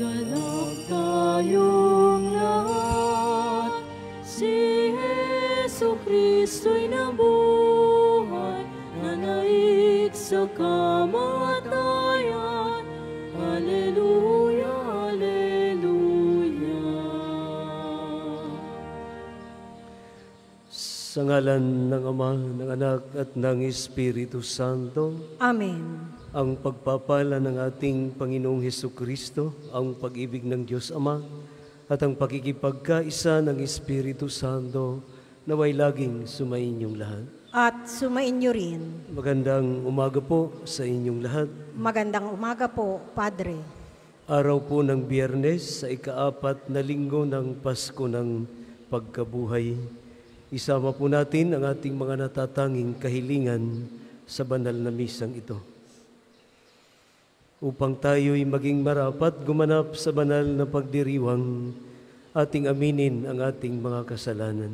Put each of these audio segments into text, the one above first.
Magalak tayong lahat, si Hesu Kristo'y nabuhay, nanaig sa kamatayan. Haleluya, haleluya. Sa ngalan ng Ama, ng Anak, at ng Espiritu Santo. Amen. Ang pagpapala ng ating Panginoong Hesukristo, ang pag-ibig ng Diyos Ama, at ang pakikipagkaisa ng Espiritu Santo, naway laging sumainyong lahat. At sumainyo rin. Magandang umaga po sa inyong lahat. Magandang umaga po, Padre. Araw po ng Biyernes sa ika-apat na linggo ng Pasko ng Pagkabuhay. Isama po natin ang ating mga natatanging kahilingan sa banal na misang ito. Upang tayo'y maging marapat gumanap sa banal na pagdiriwang, ating aminin ang ating mga kasalanan.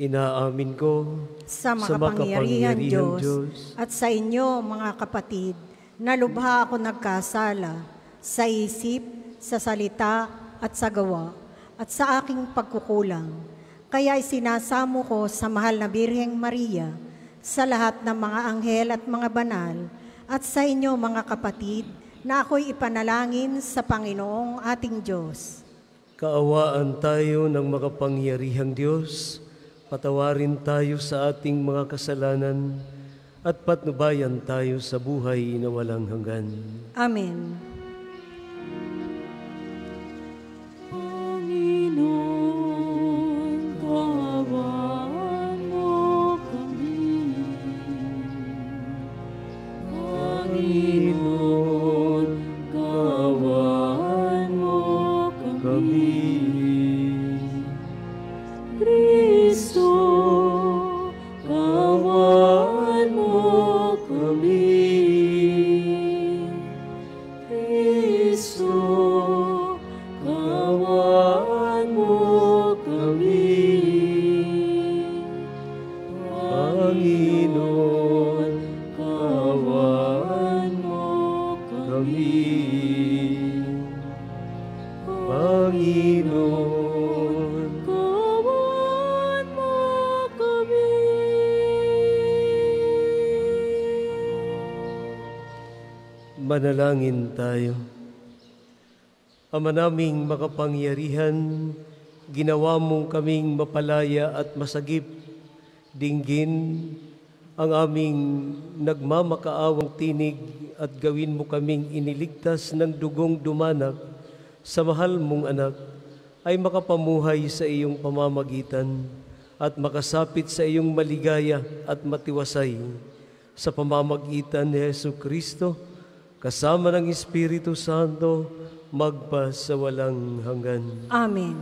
Inaamin ko sa makapangyarihan Diyos at sa inyo, mga kapatid, na lubha ako nagkasala sa isip, sa salita at sa gawa at sa aking pagkukulang. Kaya isinasamo ko sa mahal na Birheng Maria, sa lahat ng mga anghel at mga banal, at sa inyo, mga kapatid, na ako'y ipanalangin sa Panginoong ating Diyos. Kaawaan tayo ng makapangyarihang Diyos, patawarin tayo sa ating mga kasalanan, at patnubayan tayo sa buhay na walang hanggan. Amen. Panginoon, kaawaan mo kami. Panginoon, kaawaan mo kami. Kristo, kaawaan mo kami. Kristo, kaawaan mo kami. Panginoon, kaawaan mo kami. Panginoon, kaawaan mo kami. Manalangin tayo. Ama naming makapangyarihan, ginawa mong kaming mapalaya at masagip. Dinggin ang aming nagmamakaawang tinig at gawin mo kaming iniligtas ng dugong dumanak sa mahal mong anak ay makapamuhay sa iyong pamamagitan at makasapit sa iyong maligaya at matiwasay sa pamamagitan ni Hesukristo kasama ng Espiritu Santo magpa sa walang hanggan. Amen.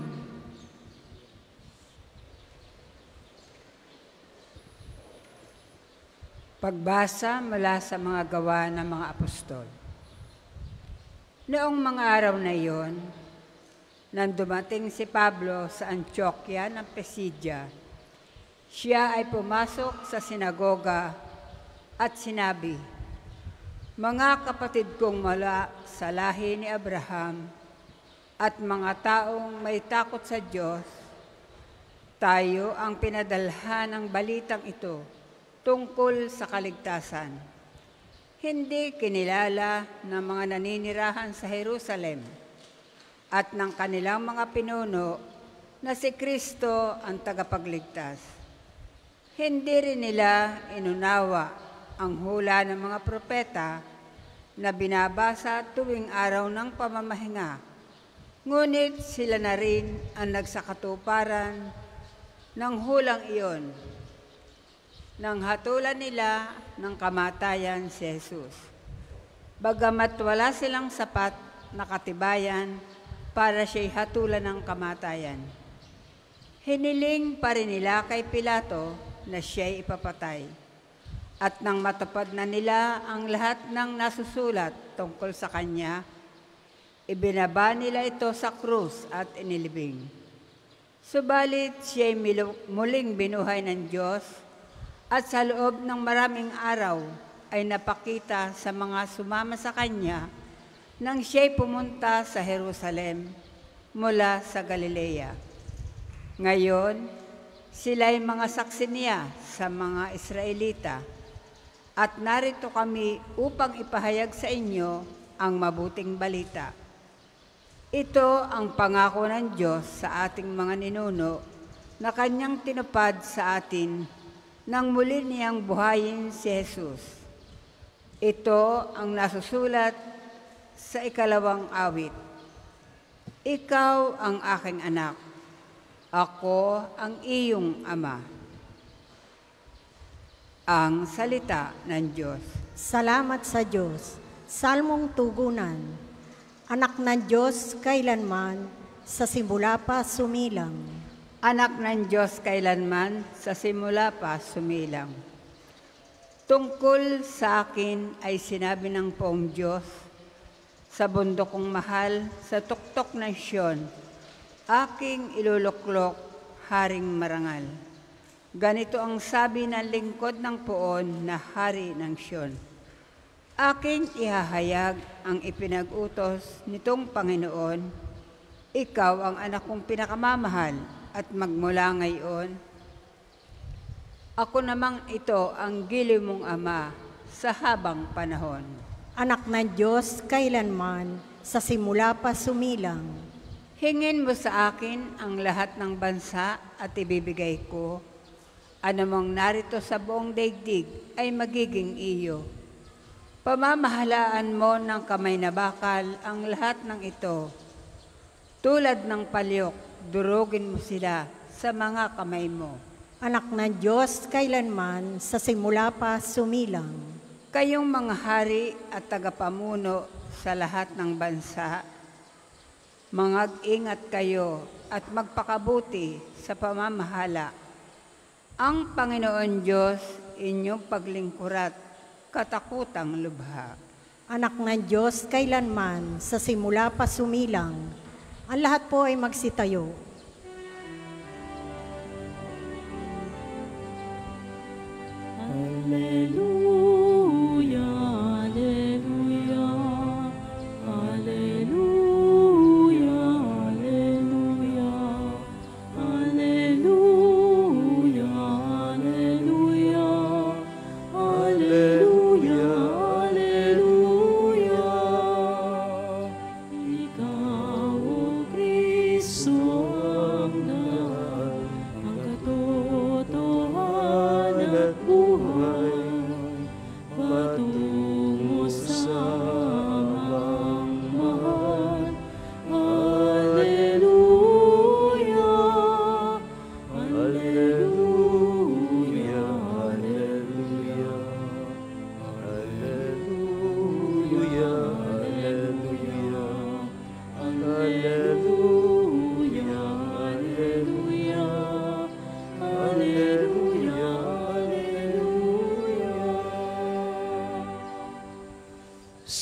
Pagbasa mula sa mga gawa ng mga apostol. Noong mga araw na iyon, nang dumating si Pablo sa Antioquia ng Pisidia, siya ay pumasok sa sinagoga at sinabi, "Mga kapatid kong mula sa lahi ni Abraham at mga taong may takot sa Diyos, tayo ang pinadalhan ng balitang ito tungkol sa kaligtasan. Hindi kinilala ng mga naninirahan sa Jerusalem at ng kanilang mga pinuno na si Kristo ang tagapagligtas. Hindi rin nila inunawa ang hula ng mga propeta na binabasa tuwing araw ng pamamahinga. Ngunit sila na rin ang nagsakatuparan ng hulang iyon nang hatulan nila ng kamatayan si Jesus. Bagamat wala silang sapat na katibayan para siya'y hatulan ng kamatayan. Hiniling pa rin nila kay Pilato na siya'y ipapatay. At nang matupad na nila ang lahat ng nasusulat tungkol sa kanya, ibinaba nila ito sa krus at inilibing. Subalit siya'y muling binuhay ng Diyos at sa loob ng maraming araw ay napakita sa mga sumama sa kanya nang siya'y pumunta sa Jerusalem mula sa Galilea. Ngayon, sila'y mga saksi niya sa mga Israelita, at narito kami upang ipahayag sa inyo ang mabuting balita. Ito ang pangako ng Diyos sa ating mga ninuno na kanyang tinupad sa atin nang muli niyang buhayin si Jesus. Ito ang nasusulat sa 2nd awit. Ikaw ang aking anak, ako ang iyong ama. Ang salita ng Diyos. Salamat sa Diyos. Salmong tugunan. Anak ng Diyos kailanman, sa simula pa sumilang. Anak ng Diyos kailanman, sa simula pa sumilang. Tungkol sa akin ay sinabi ng Poong Diyos, sa bundok kong mahal, sa tuktok ng Siyon, aking iluluklok, Haring Marangal. Ganito ang sabi ng lingkod ng Poon na Hari ng Siyon. Aking ihahayag ang ipinag-utos nitong Panginoon, ikaw ang anak kong pinakamamahal at magmula ngayon. Ako namang ito ang giliw mong ama sa habang panahon. Anak ng Diyos kailanman, sa simula pa sumilang. Hingin mo sa akin ang lahat ng bansa at ibibigay ko. Anumang narito sa buong daigdig ay magiging iyo. Pamamahalaan mo ng kamay na bakal ang lahat ng ito. Tulad ng palyok, durugin mo sila sa mga kamay mo. Anak ng Diyos kailanman, sa simula pa sumilang. Kayong mga hari at tagapamuno sa lahat ng bansa, mag-ingat kayo at magpakabuti sa pamamahala. Ang Panginoon Diyos, inyong paglingkurat, katakutang lubha. Anak ng Diyos kailanman, sa simula pa sumilang. Ang lahat po ay magsitayo. Alleluia.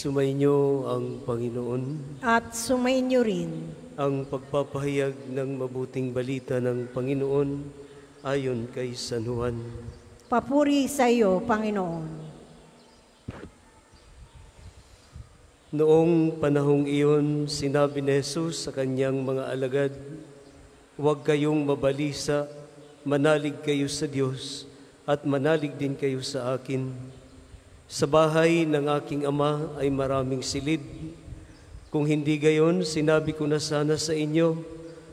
Sumainyo ang Panginoon at sumainyo rin ang pagpapahayag ng mabuting balita ng Panginoon ayon kay San Juan. Papuri sa iyo, Panginoon. Noong panahong iyon, sinabi ni Jesus sa kanyang mga alagad, huwag kayong mabalisa, manalig kayo sa Diyos at manalig din kayo sa akin. Sa bahay ng aking ama ay maraming silid. Kung hindi gayon, sinabi ko na sana sa inyo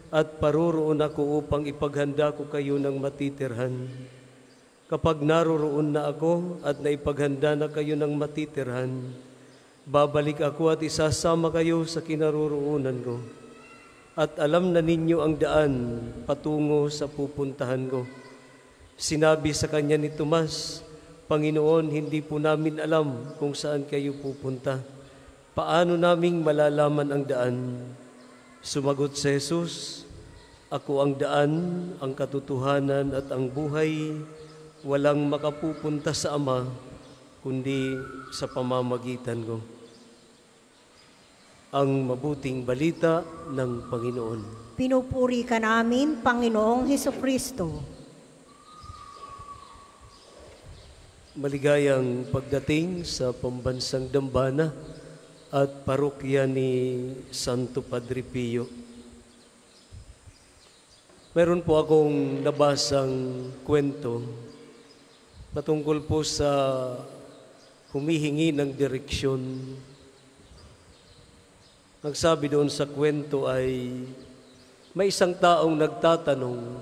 at paroroon ako upang ipaghanda ko kayo ng matitirhan. Kapag naroroon na ako at naipaghanda na kayo ng matitirhan, babalik ako at isasama kayo sa kinaroroonan ko. At alam na ninyo ang daan patungo sa pupuntahan ko. Sinabi sa kanya ni Tomas, Panginoon, hindi po namin alam kung saan kayo pupunta. Paano naming malalaman ang daan? Sumagot si Jesus, ako ang daan, ang katotohanan at ang buhay. Walang makapupunta sa Ama, kundi sa pamamagitan ko. Ang mabuting balita ng Panginoon. Pinupuri ka namin, Panginoong Hesukristo. Maligayang pagdating sa pambansang dambana at parokya ni Santo Padre Pio. Meron po akong nabasang kwento patungkol po sa humihingi ng direksyon. Ang sabi doon sa kwento ay may isang taong nagtatanong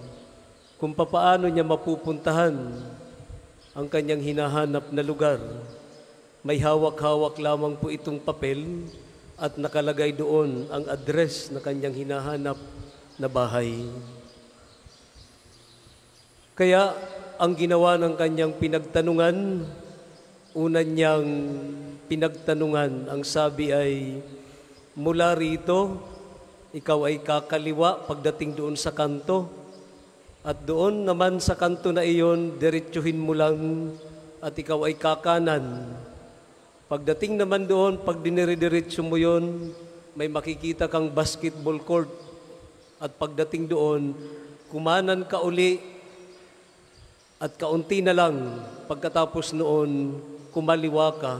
kung papaano niya mapupuntahan ang kanyang hinahanap na lugar. May hawak-hawak lamang po itong papel at nakalagay doon ang address na kanyang hinahanap na bahay. Kaya ang ginawa ng kanyang pinagtanungan, una niyang pinagtanungan, ang sabi ay, mula rito, ikaw ay kakaliwa pagdating doon sa kanto, at doon naman sa kanto na iyon, diretsuhin mo lang, at ikaw ay kakanan. Pagdating naman doon, pag diniridiretso mo yon, may makikita kang basketball court. At pagdating doon, kumanan ka uli, at kaunti na lang, pagkatapos noon, kumaliwa ka,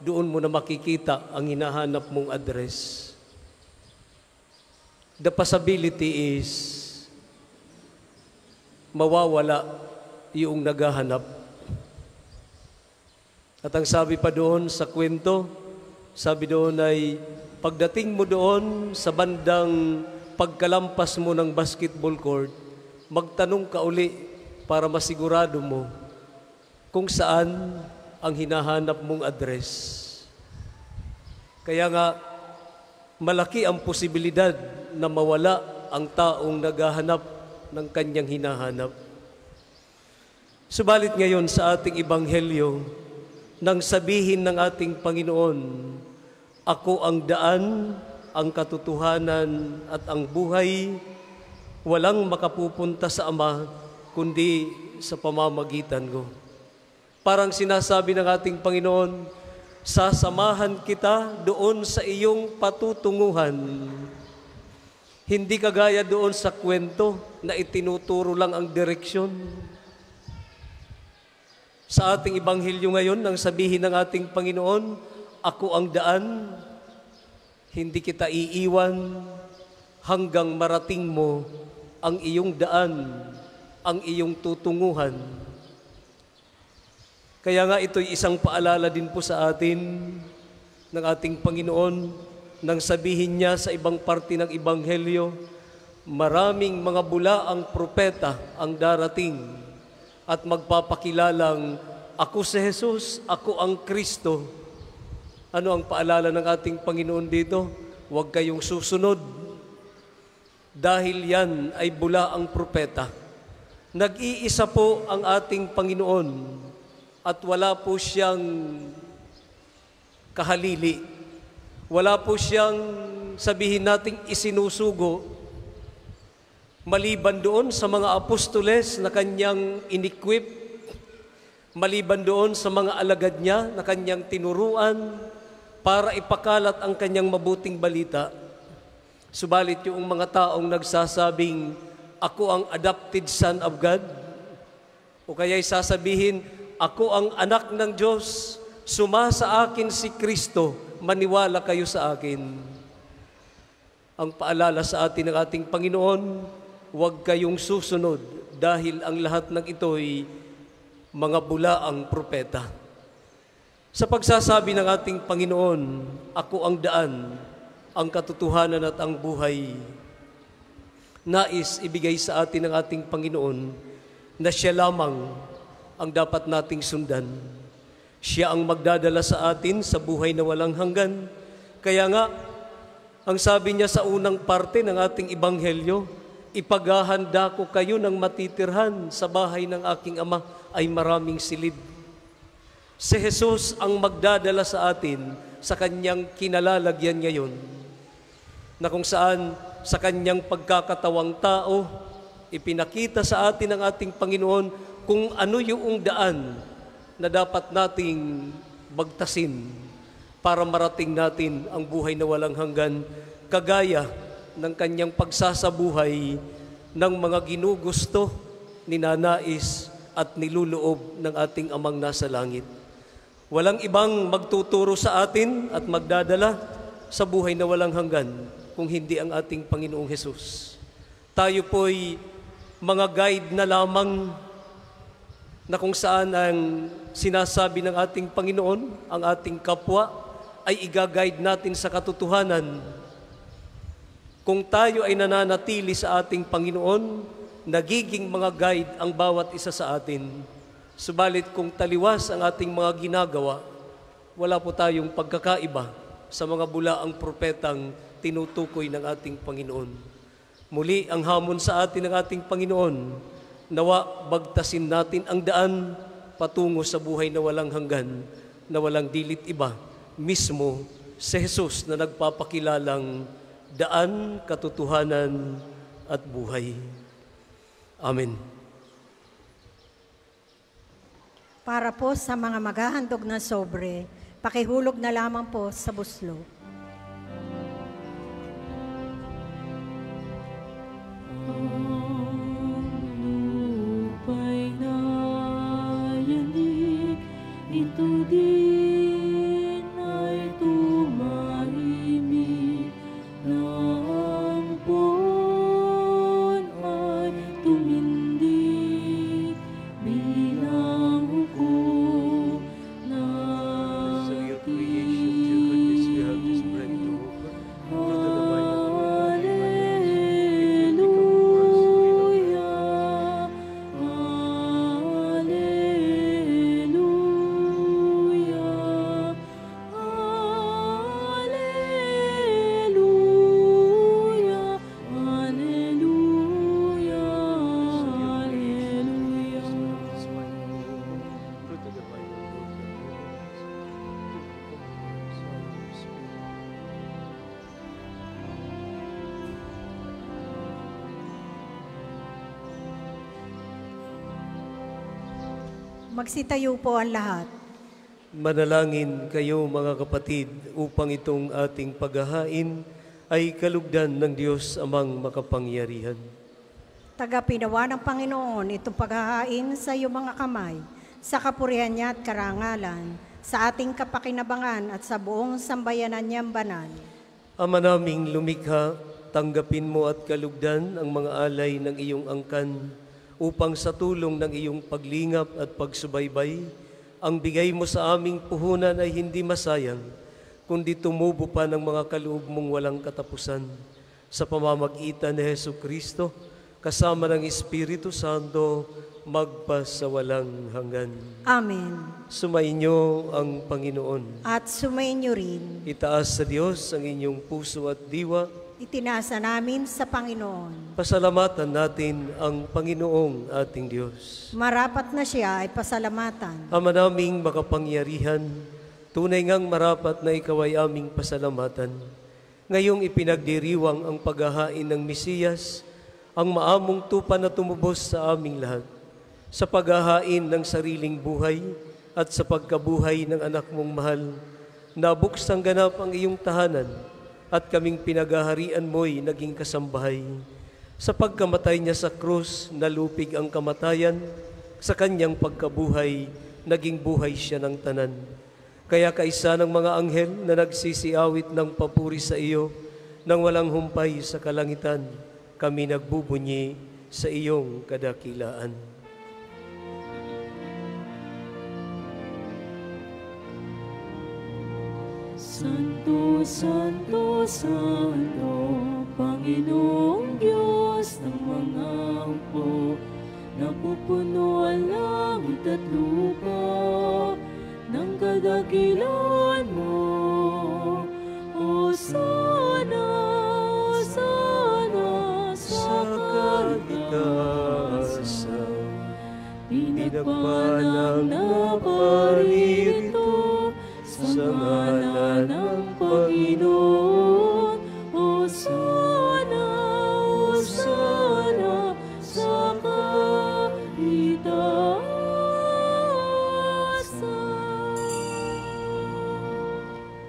doon mo na makikita ang hinahanap mong address. The possibility is mawawala yung naghahanap. At ang sabi pa doon sa kwento, sabi doon ay pagdating mo doon sa bandang pagkalampas mo ng basketball court, magtanong ka uli para masigurado mo kung saan ang hinahanap mong address. Kaya nga, malaki ang posibilidad na mawala ang taong naghahanap ng kanyang hinahanap. Subalit ngayon sa ating Ebanghelyo, nang sabihin ng ating Panginoon, ako ang daan, ang katotohanan at ang buhay, walang makapupunta sa Ama kundi sa pamamagitan ko. Parang sinasabi ng ating Panginoon, sasamahan kita doon sa iyong patutunguhan. Hindi kagaya doon sa kwento na itinuturo lang ang direksyon. Sa ating Ebanghelyo ngayon, nang sabihin ng ating Panginoon, ako ang daan, hindi kita iiwan hanggang marating mo ang iyong daan, ang iyong tutunguhan. Kaya nga ito'y isang paalala din po sa atin ng ating Panginoon nang sabihin niya sa ibang parte ng Ebanghelyo, maraming mga bula ang propeta ang darating at magpapakilalang ako si Jesus, ako ang Kristo. Ano ang paalala ng ating Panginoon dito? Huwag kayong susunod dahil yan ay bula ang propeta. Nag-iisa po ang ating Panginoon. At wala po siyang kahalili. Wala po siyang sabihin nating isinusugo. Maliban doon sa mga apostoles na kanyang inequip, maliban doon sa mga alagad niya na kanyang tinuruan para ipakalat ang kanyang mabuting balita. Subalit yung mga taong nagsasabing, ako ang adopted son of God, o kaya'y sasabihin, ako ang anak ng Diyos, sumasa akin si Kristo, maniwala kayo sa akin. Ang paalala sa atin ng ating Panginoon, huwag kayong susunod dahil ang lahat ng ito'y mga bulaang propeta. Sa pagsasabi ng ating Panginoon, ako ang daan, ang katotohanan at ang buhay, nais ibigay sa atin ng ating Panginoon na siya lamang ang dapat nating sundan. Siya ang magdadala sa atin sa buhay na walang hanggan. Kaya nga, ang sabi niya sa unang parte ng ating Ebanghelyo, ipaghahanda ko kayo ng matitirhan sa bahay ng aking Ama ay maraming silid. Si Jesus ang magdadala sa atin sa kanyang kinalalagyan ngayon, na kung saan sa kanyang pagkakatawang tao, ipinakita sa atin ng ating Panginoon kung ano yung daan na dapat nating bagtasin para marating natin ang buhay na walang hanggan, kagaya ng kanyang pagsasabuhay ng mga ginugusto, ninanais at niluloob ng ating Amang nasa langit. Walang ibang magtuturo sa atin at magdadala sa buhay na walang hanggan kung hindi ang ating Panginoong Hesus. Tayo po'y mga guide na lamang na kung saan ang sinasabi ng ating Panginoon, ang ating kapwa, ay igaguide natin sa katotohanan. Kung tayo ay nananatili sa ating Panginoon, nagiging mga guide ang bawat isa sa atin. Subalit kung taliwas ang ating mga ginagawa, wala po tayong pagkakaiba sa mga bulaang propetang tinutukoy ng ating Panginoon. Muli ang hamon sa atin ng ating Panginoon, nawa bagtasin natin ang daan patungo sa buhay na walang hanggan, na walang dilit iba, mismo si Jesus na nagpapakilalang daan, katotohanan at buhay. Amen. Para po sa mga maghahandog ng sobre, pakihulog na lamang po sa buslo. Upay na yanig, ito din ay tumahimik na ang buwan ay tumindig bilang magsitayo po ang lahat. Manalangin kayo mga kapatid upang itong ating paghahain ay kalugdan ng Diyos amang makapangyarihan. Tagapinawa ng Panginoon itong paghahain sa iyong mga kamay, sa kapurihan niya at karangalan, sa ating kapakinabangan at sa buong sambayanan niyang banal. Ama naming lumikha, tanggapin mo at kalugdan ang mga alay ng iyong angkan, upang sa tulong ng iyong paglingap at pagsubaybay, ang bigay mo sa aming puhunan ay hindi masayang, kundi tumubo pa ng mga kaloob mong walang katapusan. Sa pamamagitan ni Jesucristo, kasama ng Espiritu Santo, magpasawalang hanggan. Amen. Sumainyo ang Panginoon. At sumainyo rin. Itaas sa Diyos ang inyong puso at diwa. Itinasa namin sa Panginoon. Pasalamatan natin ang Panginoong ating Diyos. Marapat na siya ay pasalamatan. Ama naming makapangyarihan, tunay ngang marapat na ikaw ay aming pasalamatan. Ngayong ipinagdiriwang ang paghahain ng Mesiyas, ang maamong tupa na tumubos sa aming lahat, sa paghahain ng sariling buhay at sa pagkabuhay ng anak mong mahal, nabuksang ganap ang iyong tahanan, at kaming pinagaharian mo'y naging kasambahay. Sa pagkamatay niya sa krus, nalupig ang kamatayan. Sa kanyang pagkabuhay, naging buhay siya ng tanan. Kaya kaisa ng mga anghel na nagsisiawit ng papuri sa iyo, nang walang humpay sa kalangitan, kami nagbubunyi sa iyong kadakilaan. Santo, Santo, Santo, Panginoong Diyos ng mga upo, napupuno ang langit at lupa ng kadakilaan mo. Hosana, Hosana sa kataasan, pinagpalang naparito sa ngalan ng Panginoon. Hosana, Hosana sa kataasan.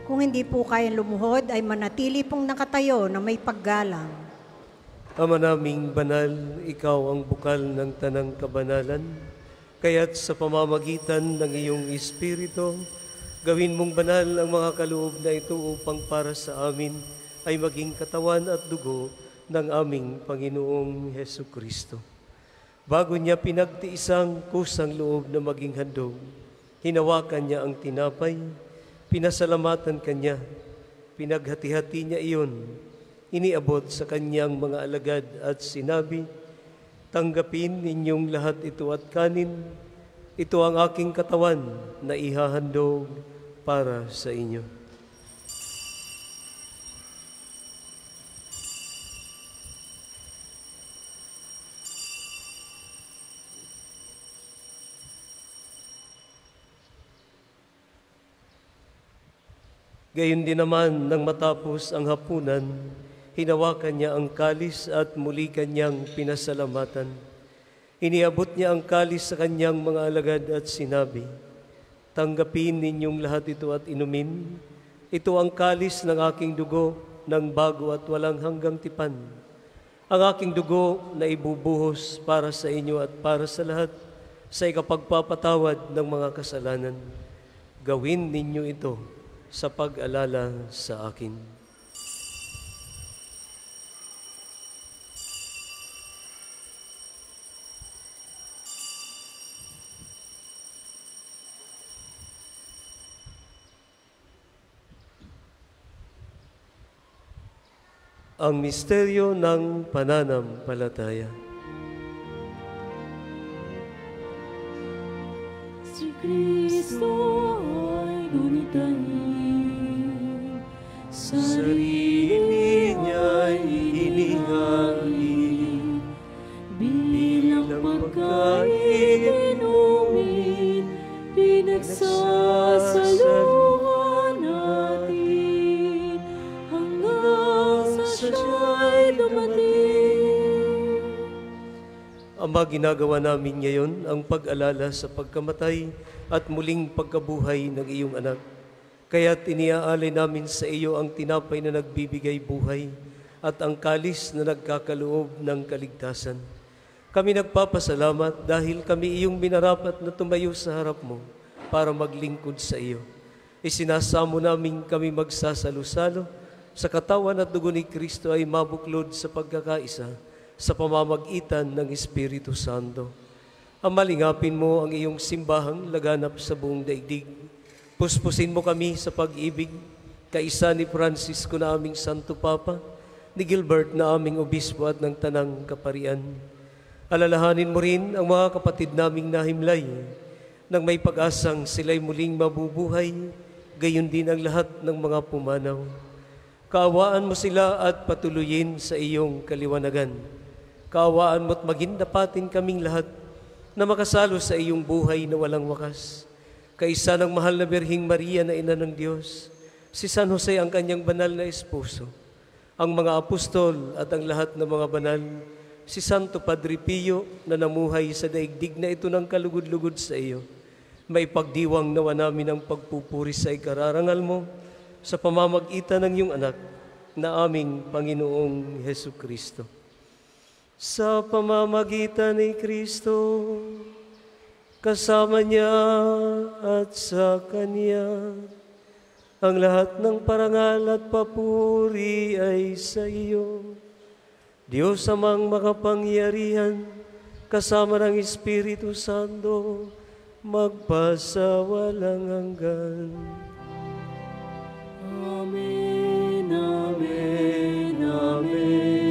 Kung hindi po kayang lumuhod, ay manatili pong nakatayo na may paggalang. Ama naming banal, ikaw ang bukal ng tanang kabanalan, kaya't sa pamamagitan ng iyong Espiritu, Gawin mong banal ang mga kaloob na ito upang para sa amin ay maging katawan at dugo ng aming Panginoong Hesu Kristo. Bago niya pinagtiisang kusang loob na maging handog, hinawakan niya ang tinapay, pinasalamatan kanya, pinaghati-hati niya iyon, iniabot sa kanyang mga alagad at sinabi, "Tanggapin ninyong lahat ito at kanin, ito ang aking katawan na ihahandog para sa inyo." Gayon din naman, nang matapos ang hapunan, hinawakan niya ang kalis at muli kanyang pinasalamatan. Iniabot niya ang kalis sa kanyang mga alagad at sinabi, "Tanggapin ninyong lahat ito at inumin. Ito ang kalis ng aking dugo ng bago at walang hanggang tipan. Ang aking dugo na ibubuhos para sa inyo at para sa lahat sa ikapagpapatawad ng mga kasalanan. Gawin ninyo ito sa pag-alala sa akin." Ang misteryo ng pananampalataya. Si Kristo ay gunitain, sarili niya'y inihangin, bilang pagkain inumin, pinagsasaluhin. Ama, ginagawa namin ngayon ang pag-alala sa pagkamatay at muling pagkabuhay ng iyong anak. Kaya't iniaalay namin sa iyo ang tinapay na nagbibigay buhay at ang kalis na nagkakaloob ng kaligtasan. Kami nagpapasalamat dahil kami iyong minarapat na tumayo sa harap mo para maglingkod sa iyo. Isinasamo namin kami magsasalo-salo sa katawan at dugo ni Kristo ay mabuklod sa pagkakaisa sa pamamagitan ng Espiritu Santo. Amalingapin mo ang iyong simbahang laganap sa buong daigdig. Puspusin mo kami sa pag-ibig, kaisa ni Francisco na aming Santo Papa, ni Gilbert na aming Obispo at ng Tanang Kaparian. Alalahanin mo rin ang mga kapatid naming nahimlay, nang may pag-asang sila'y muling mabubuhay, gayon din ang lahat ng mga pumanaw. Kaawaan mo sila at patuloyin sa iyong kaliwanagan. Kaawaan mo't magindapatin kaming lahat na makasalo sa iyong buhay na walang wakas. Kaisa ng mahal na Birhing Maria na Ina ng Diyos, si San Jose ang kanyang banal na esposo, ang mga apostol at ang lahat ng mga banal, si Santo Padre Pio na namuhay sa daigdig na ito ng kalugod-lugod sa iyo. May pagdiwang nawa namin ang pagpupuri sa ikararangal mo sa pamamagitan ng iyong anak na aming Panginoong Hesu Kristo. Sa pamamagitan ni Kristo, kasama niya at sa Kanya, ang lahat ng parangal at papuri ay sa iyo. Diyos amang makapangyarihan, kasama ng Espiritu Santo, magpasawalang hanggan. Amen, amen, amen.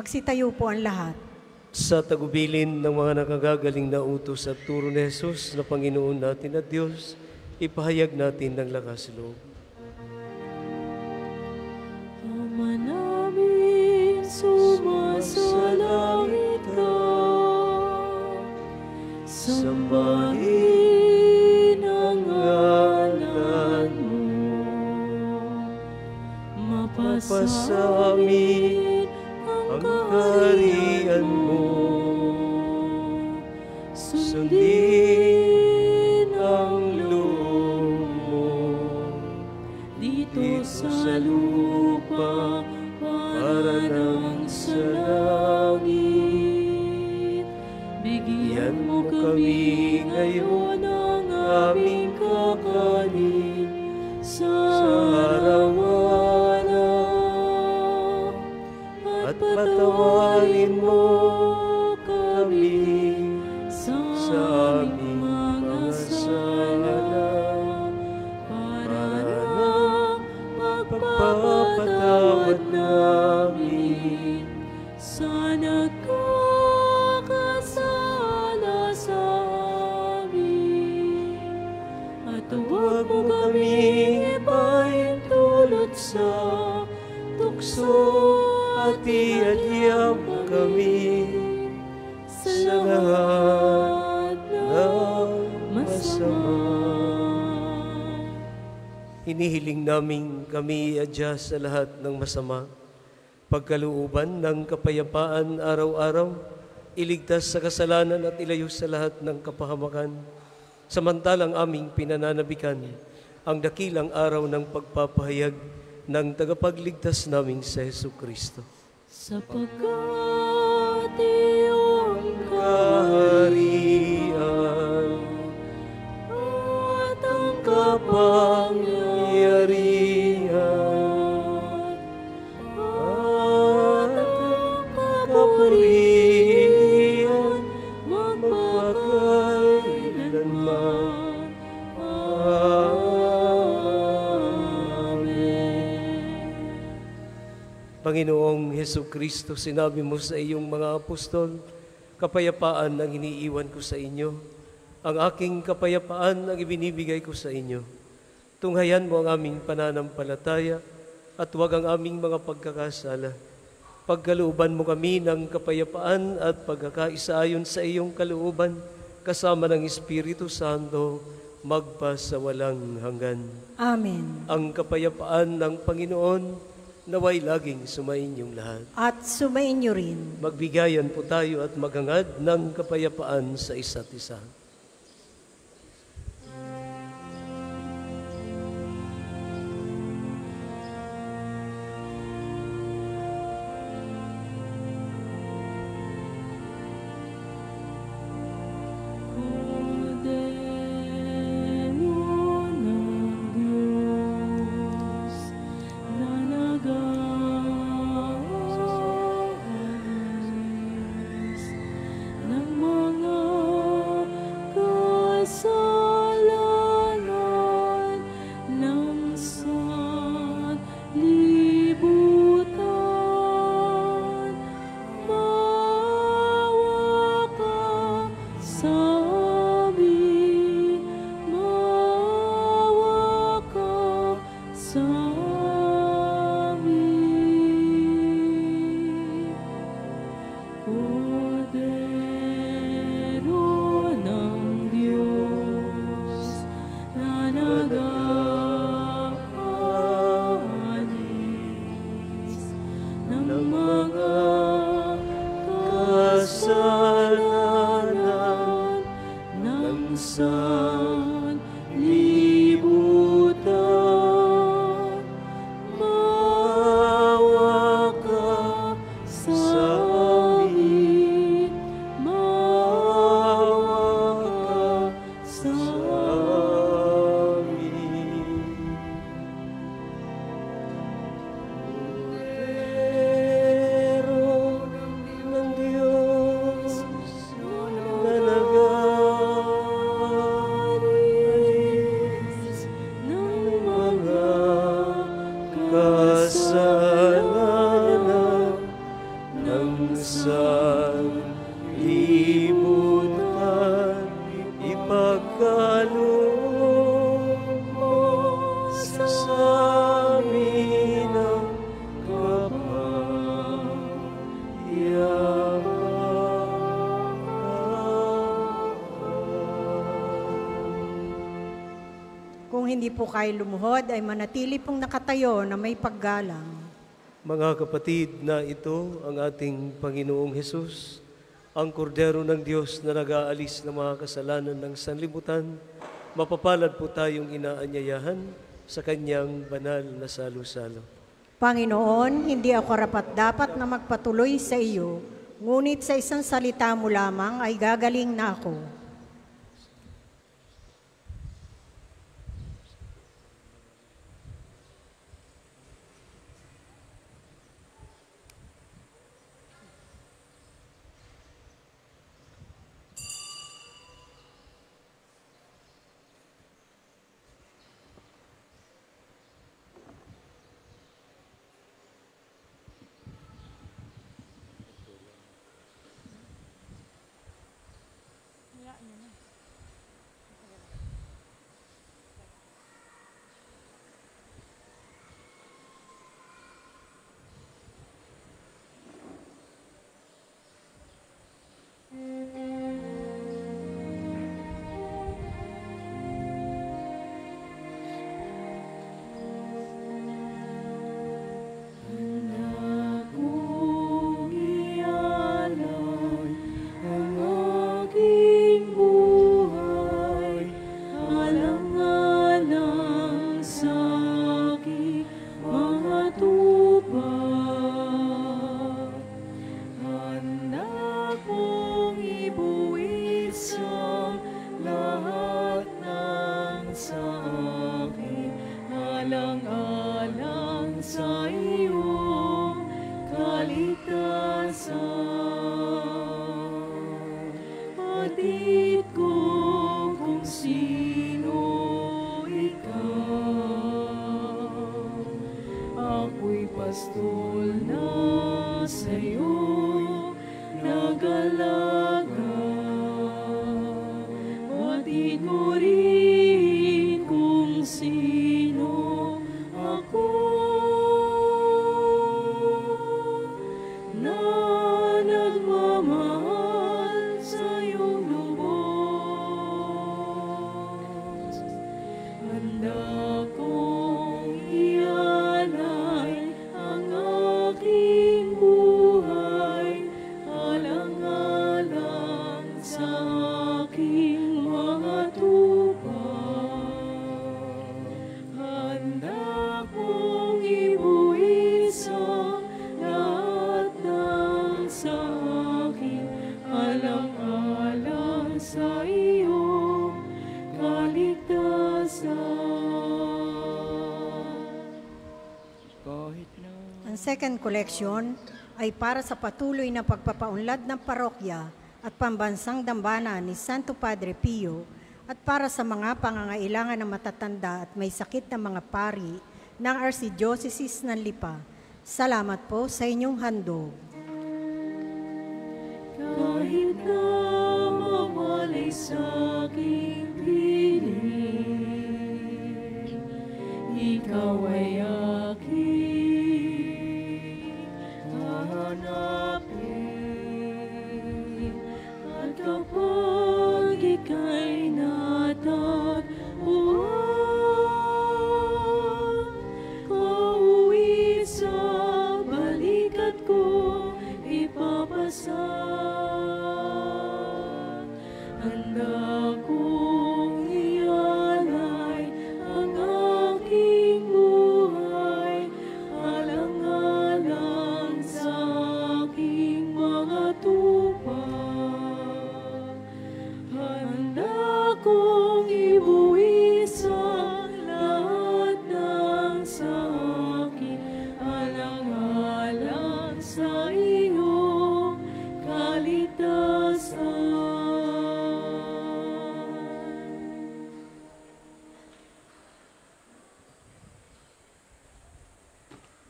Magsitayo po ang lahat. Sa tagubilin ng mga nakagagaling na utos at turo ni Jesus na Panginoon natin at Diyos, ipahayag natin ng lakas loob. Ama namin, sumasalangit ka, sambahin ang ngalan mo, mapasamin ang kaharian mo, din ang lumong dito sa lupa para ng sa langit. Bigyan mo kami ngayon ang aming kakanin sa arawana at patawarin mo kami sa aming mga sala para ng pagpapatawad namin sa nagkakasala sa amin. At huwag mo kaming ipain tulad sa tukso at iadyam kami sa lahat masama. Hinihiling naming kami adyas sa lahat ng masama, pagkaluuban ng kapayapaan araw-araw, iligtas sa kasalanan at ilayo sa lahat ng kapahamakan, samantalang aming pinananabikan ang dakilang araw ng pagpapahayag ng tagapagligtas naming sa Jesucristo. Sapagkat iyong kaharian kapangyarihan at ang kapurihan magpakailanman. Amen. Panginoong Jesucristo, sinabi mo sa iyong mga apostol, kapayapaan ang iniiwan ko sa inyo. Ang aking kapayapaan ang ibinibigay ko sa inyo. Tunghayan mo ang aming pananampalataya at huwag ang aming mga pagkakasala. Pagkalooban mo kami ng kapayapaan at pagkakaisa ayon sa iyong kalooban, kasama ng Espiritu Santo, magpasawalang hanggan. Amen. Ang kapayapaan ng Panginoon, naway laging sumainyong lahat. At sumainyo rin. Magbigayan po tayo at maghangad ng kapayapaan sa isa't isa. Po kayo lumuhod ay manatili pong nakatayo na may paggalang. Mga kapatid, na ito ang ating Panginoong Hesus Ang kordero ng Diyos na nag-aalis ng mga kasalanan ng sanlibutan, mapapalad po tayong inaanyayahan sa kanyang banal na salo-salo. Panginoon, hindi ako karapat-dapat na magpatuloy sa iyo, ngunit sa isang salita mo lamang ay gagaling na ako. Second collection ay para sa patuloy na pagpapaunlad ng parokya at pambansang dambana ni Santo Padre Pio at para sa mga pangangailangan ng matatanda at may sakit na mga pari ng Archdiocese ng Lipa. Salamat po sa inyong handog. Kahit na mawalay sa aking piling, ikaw ay aking hanapin at kapag ika'y natagpuan, pauwi sa balikat ko ipapasa. Handa kong ialay ang aking buhay, alang-alang sa tupa, handa kong ibuwis ang lahat ng sa akin, alang-alang sa iyong kaligtasan.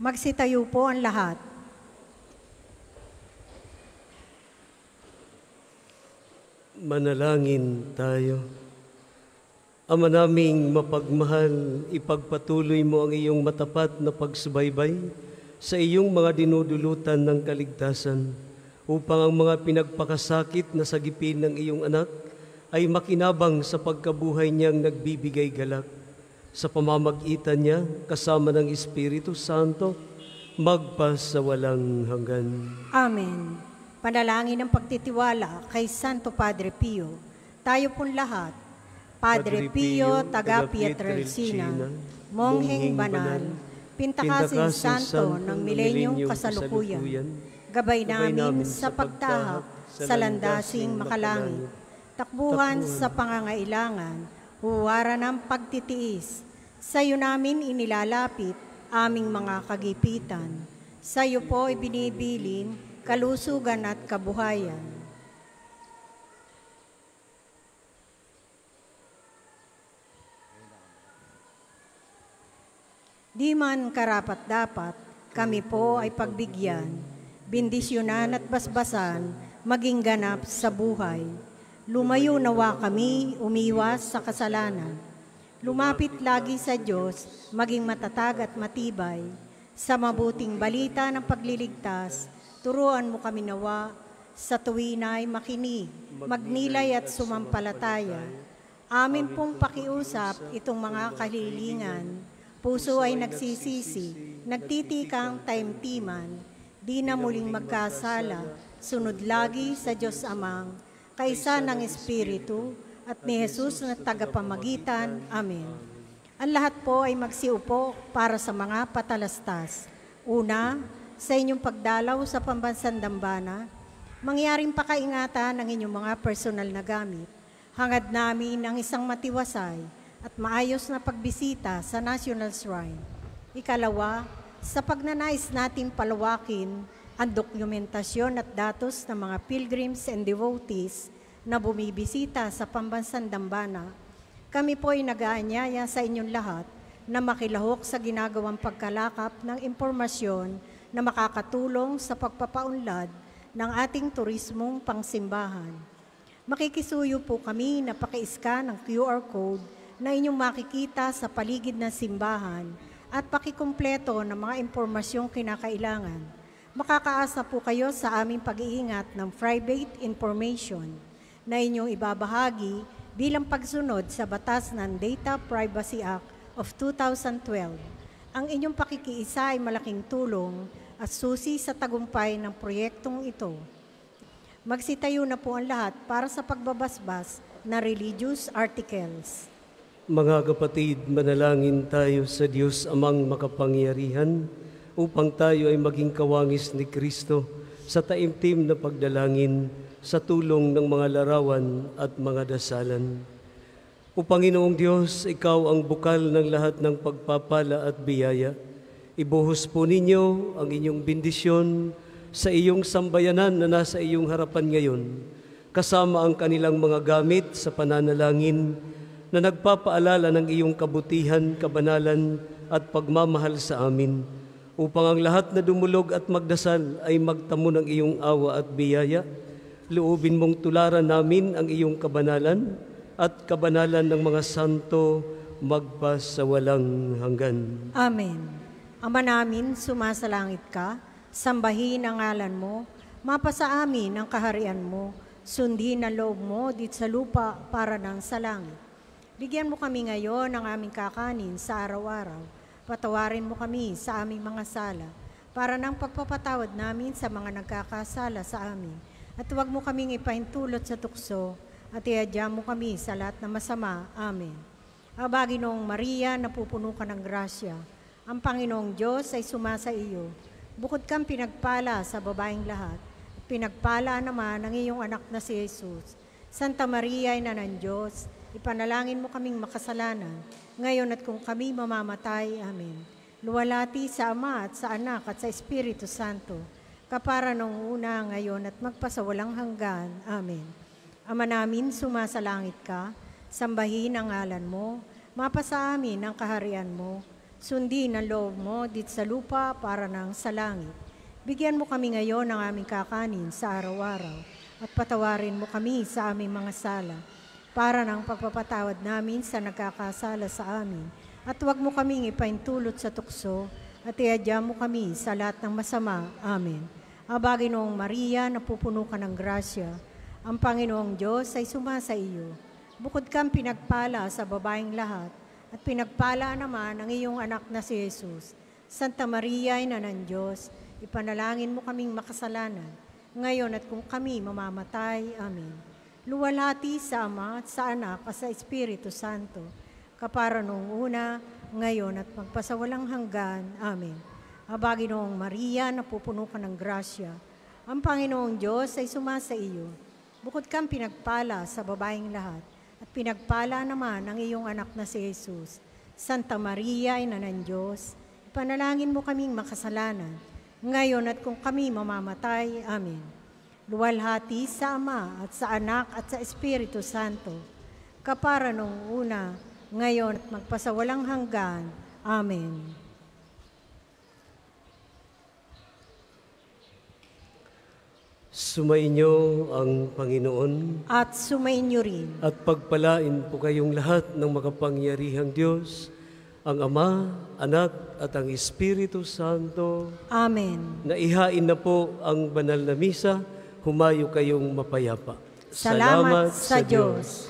Magsitayo po ang lahat. Manalangin tayo. Ama naming mapagmahal, ipagpatuloy mo ang iyong matapat na pagsubaybay sa iyong mga dinudulutan ng kaligtasan upang ang mga pinagpakasakit na sagipin ng iyong anak ay makinabang sa pagkabuhay niyang nagbibigay galak. Sa pamamagitan niya, kasama ng Espiritu Santo, magpa sa walang hanggan. Amen. Panalangin ng pagtitiwala kay Santo Padre Pio, tayo pong lahat, Padre Pio, taga Pietrelcina, mongheng banal, Pintakasin Santo ng milenyong kasalukuyan, gabay namin sa pagtahak sa landasing makalangit, takbuhan sa pangangailangan, huwara ng pagtitiis, sa iyo namin inilalapit aming mga kagipitan, sa iyo po ibinibilin kalusugan at kabuhayan. Di man karapat-dapat, kami po ay pagbigyan, bindisyonan at basbasan, maging ganap sa buhay. Lumayo nawa kami, umiwas sa kasalanan. Lumapit lagi sa Diyos, maging matatag at matibay. Sa mabuting balita ng pagliligtas, turuan mo kami nawa, sa tuwin ay makinig, magnilay at sumampalataya. Amin pong pakiusap itong mga kahilingan, puso ay nagsisisi, nagtitikang taimtiman, di na muling magkasala, sunod lagi sa Diyos Amang, kaisa ng Espiritu, at ni Jesus na tagapamagitan. Amen. Ang lahat po ay magsiupo para sa mga patalastas. Una, sa inyong pagdalaw sa pambansang dambana, mangyaring pakaingatan ng inyong mga personal na gamit. Hangad namin ang isang matiwasay at maayos na pagbisita sa National Shrine. Ikalawa, sa pagnanais natin palawakin ang dokumentasyon at datos ng mga pilgrims and devotees na bumibisita sa pambansang dambana, kami po ay nag-aanyaya sa inyong lahat na makilahok sa ginagawang pagkalakap ng impormasyon na makakatulong sa pagpapaunlad ng ating turismong pangsimbahan. Makikisuyo po kami na paki-scan ng QR code na inyong makikita sa paligid ng simbahan at pakikumpleto ng mga impormasyong kinakailangan. Makakaasa po kayo sa aming pag-iingat ng private information na inyong ibabahagi bilang pagsunod sa batas ng Data Privacy Act of 2012. Ang inyong pakikiisa ay malaking tulong at susi sa tagumpay ng proyektong ito. Magsitayo na po ang lahat para sa pagbabasbas na religious articles. Mga kapatid, manalangin tayo sa Diyos Amang makapangyarihan upang tayo ay maging kawangis ni Kristo sa taimtim na pagdalangin sa tulong ng mga larawan at mga dasalan. O Panginoong Diyos, Ikaw ang bukal ng lahat ng pagpapala at biyaya. Ibuhos po ninyo ang inyong bendisyon sa iyong sambayanan na nasa iyong harapan ngayon, kasama ang kanilang mga gamit sa pananalangin na nagpapaalala ng iyong kabutihan, kabanalan at pagmamahal sa amin, upang ang lahat na dumulog at magdasal ay magtamo ng iyong awa at biyaya. Loobin mong tularan namin ang iyong kabanalan at kabanalan ng mga santo magpasawalang hanggan. Amen. Ama namin, sumasalangit ka, sambahin ang ngalan mo, mapasa amin ang kaharian mo, sundin ang loob mo dito sa lupa para nang sa langit. Bigyan mo kami ngayon ng aming kakanin sa araw-araw. Patawarin mo kami sa aming mga sala, para ng pagpapatawad namin sa mga nagkakasala sa amin. At huwag mo kaming ipahintulot sa tukso, at iadya mo kami sa lahat na masama. Amen. Aba, Ginoong Maria, napupuno ka ng grasya. Ang Panginoong Diyos ay sumasa iyo. Bukod kang pinagpala sa babaeng lahat, pinagpala naman ang iyong anak na si Jesus. Santa Maria, Ina ng Diyos, ipanalangin mo kaming makasalanan, ngayon at kung kami mamamatay. Amen. Luwalhati sa Ama at sa Anak at sa Espiritu Santo, kapara noong una, ngayon at magpasawalang hanggan. Amen. Ama namin, sumasalangit ka, sambahin ang ngalan mo, mapasa amin ang kaharian mo, sundin ang loob mo dito sa lupa para nang sa langit. Bigyan mo kami ngayon ng aming kakanin sa araw-araw, at patawarin mo kami sa aming mga sala, para ng pagpapatawad namin sa nagkakasala sa amin. At huwag mo kaming ipaintulot sa tukso, at iadya mo kami sa lahat ng masama. Amen. Aba, Ginoong Maria, napupuno ka ng grasya. Ang Panginoong Diyos ay sumasa iyo. Bukod kang pinagpala sa babaeng lahat, at pinagpala naman ang iyong anak na si Jesus. Santa Maria, Ina ng Diyos, ipanalangin mo kaming makasalanan, ngayon at kung kami mamamatay. Amen. Luwalhati sa Ama at sa Anak at sa Espiritu Santo, kapara noong una, ngayon at magpasawalang hanggan. Amen. Abaginoong Maria, napupuno ka ng grasya. Ang Panginoong Diyos ay sumasa iyo. Bukod kang pinagpala sa babaeng lahat, at pinagpala naman ang iyong anak na si Jesus. Santa Maria, Ina ng Diyos, ipanalangin mo kaming makasalanan, ngayon at kung kami mamamatay. Amen. Luwalhati sa Ama at sa Anak at sa Espiritu Santo, kapara noong una, ngayon at magpasawalang hanggan. Amen. Sumainyo ang Panginoon at sumainyo rin. At pagpalain po kayong lahat ng makapangyarihang Diyos, ang Ama, Anak at ang Espiritu Santo. Amen. Naihain na po ang banal na misa. Humayo kayong mapayapa. Salamat sa Diyos.